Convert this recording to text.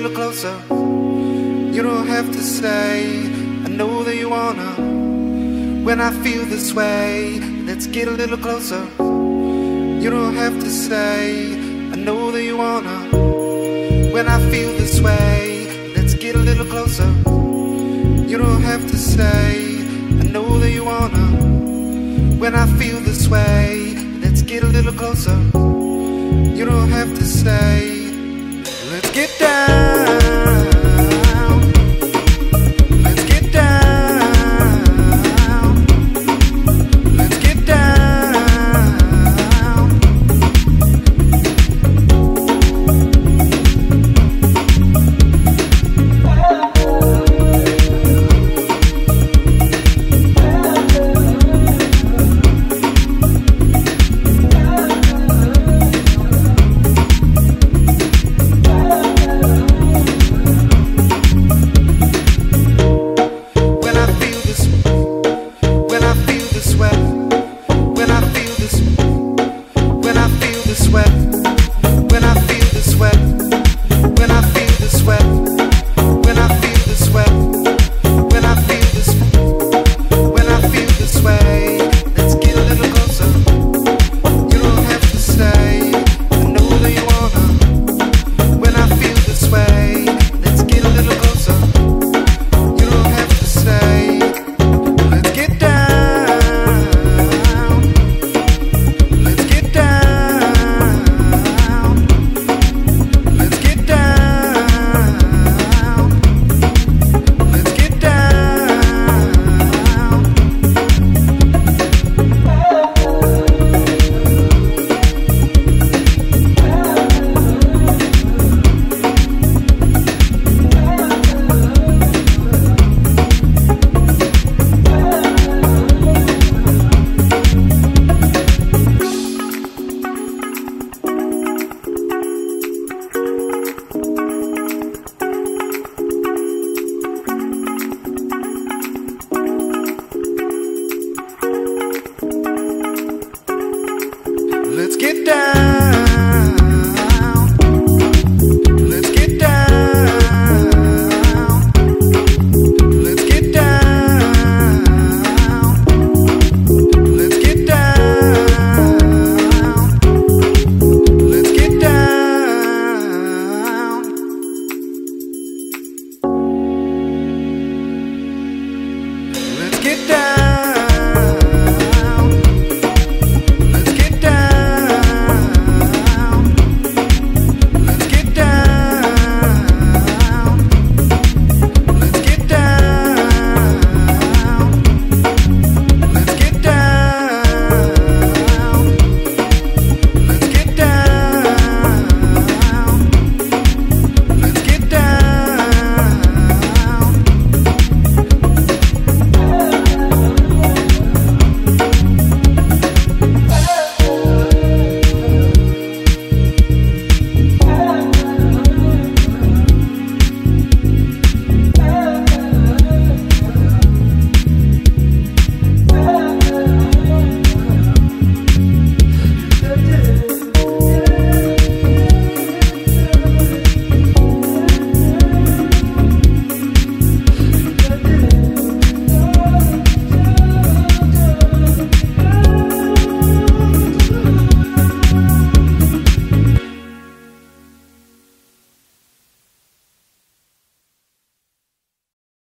little closer. You don't have to say, I know that you wanna. When I feel this way, let's get a little closer. You don't have to say, I know that you wanna. When I feel this way, let's get a little closer. You don't have to say, I know that you wanna. When I feel this way, let's get a little closer. You don't have to say, let's get down.